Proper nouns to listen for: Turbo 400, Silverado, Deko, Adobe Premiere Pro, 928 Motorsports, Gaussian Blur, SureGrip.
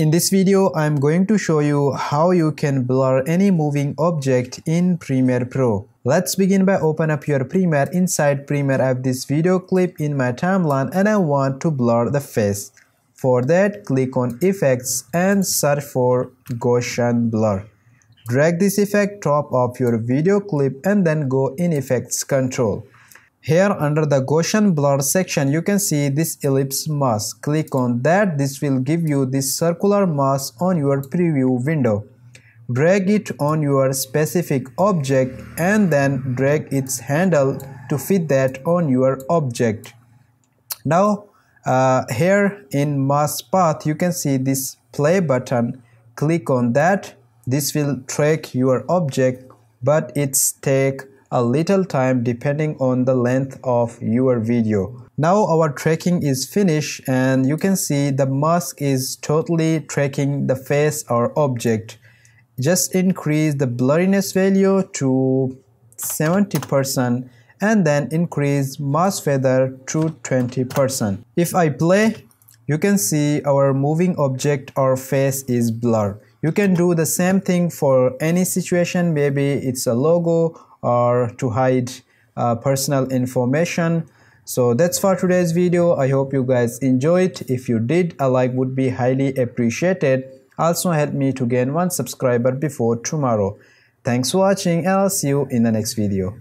In this video, I'm going to show you how you can blur any moving object in Premiere Pro. Let's begin by open up your Premiere. Inside Premiere, I have this video clip in my timeline and I want to blur the face. For that, click on Effects and search for Gaussian Blur. Drag this effect top of your video clip and then go in Effects Control. Here under the Gaussian Blur section, you can see this ellipse mask. Click on that. This will give you this circular mask on your preview window. Drag it on your specific object and then drag its handle to fit that on your object. Now here in mask path, you can see this play button. Click on that. This will track your object, but it's take a little time depending on the length of your video. Now our tracking is finished and you can see the mask is totally tracking the face or object. Just increase the blurriness value to 70% and then increase mask feather to 20%. If I play, you can see our moving object or face is blurred. You can do the same thing for any situation, maybe it's a logo or to hide personal information. So that's for today's video. I hope you guys enjoyed. If you did, a like would be highly appreciated. Also help me to gain 1 subscriber before tomorrow. Thanks for watching and I'll see you in the next video.